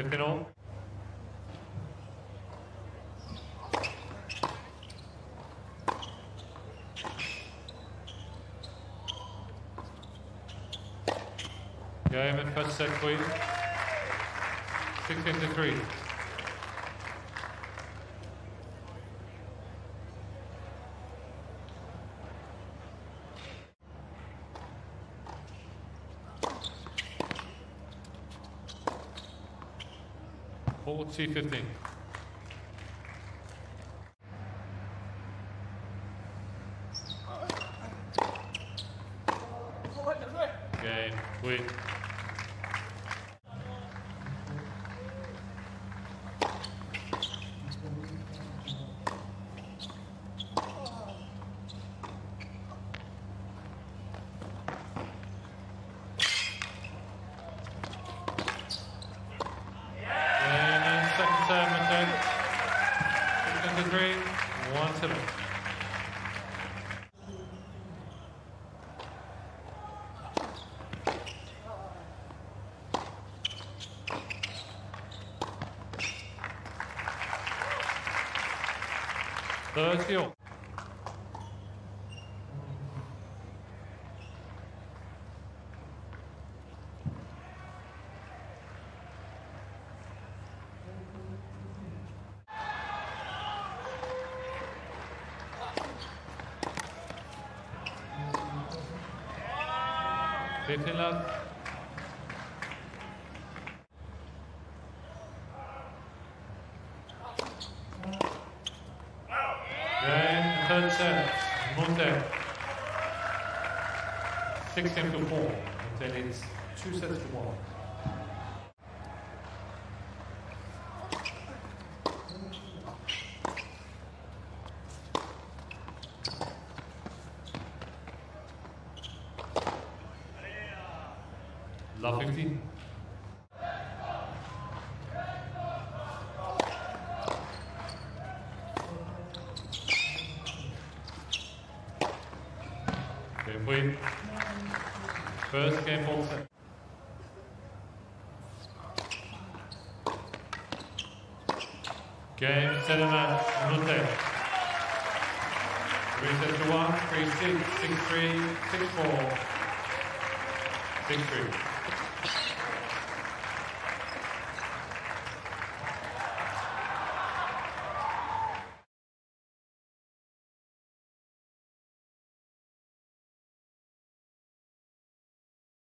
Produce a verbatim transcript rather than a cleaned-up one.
Terminó. Yeah, I'm in first set, please. six fifty-three. C fifteen. Okay, wait. thirty. fifteen left. Sixteen to four, and then it's two sets to one. Love fifteen. First game ball set. Game set and match. Nothing. Three sets to one. Three six. Six three. Six four. Six three.